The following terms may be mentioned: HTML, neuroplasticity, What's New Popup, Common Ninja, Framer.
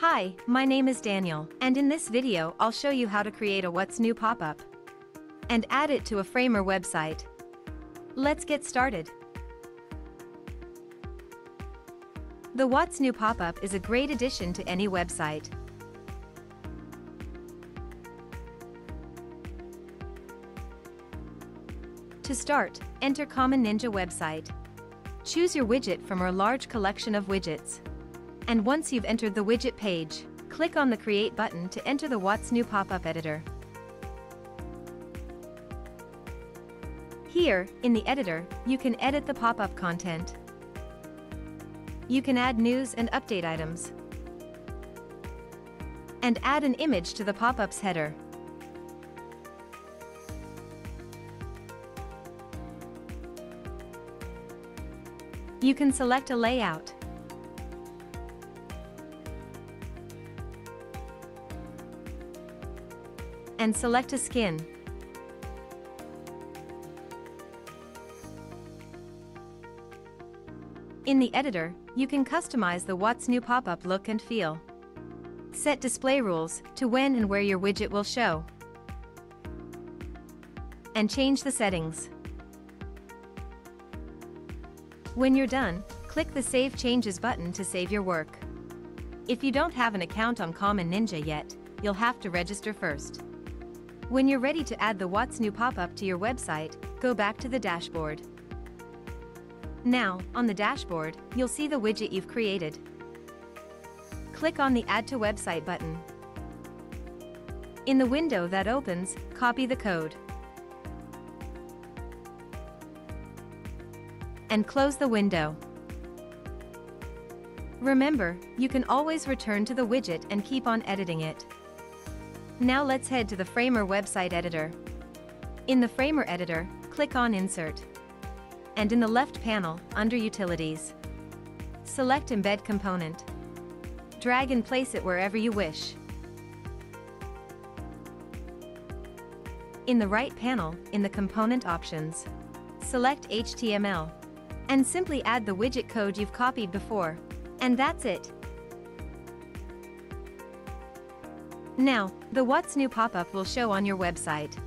Hi, my name is Daniel, and in this video I'll show you how to create a What's New pop-up and add it to a Framer website. Let's get started. The What's New pop-up is a great addition to any website. To start, enter Common Ninja website. Choose your widget from our large collection of widgets. And once you've entered the widget page, click on the Create button to enter the What's New pop-up editor. Here, in the editor, you can edit the pop-up content. You can add news and update items, and add an image to the pop-up's header. You can select a layout, and select a skin. In the editor, you can customize the What's New pop-up look and feel. Set display rules to when and where your widget will show, and change the settings. When you're done, click the Save Changes button to save your work. If you don't have an account on Common Ninja yet, you'll have to register first. When you're ready to add the What's New pop-up to your website, go back to the dashboard. Now, on the dashboard, you'll see the widget you've created. Click on the Add to Website button. In the window that opens, copy the code, and close the window. Remember, you can always return to the widget and keep on editing it. Now let's head to the Framer website editor. In the Framer editor, click on Insert. And in the left panel, under Utilities, select Embed Component. Drag and place it wherever you wish. In the right panel, in the Component Options, select HTML. And simply add the widget code you've copied before. And that's it. Now, the What's New pop-up will show on your website.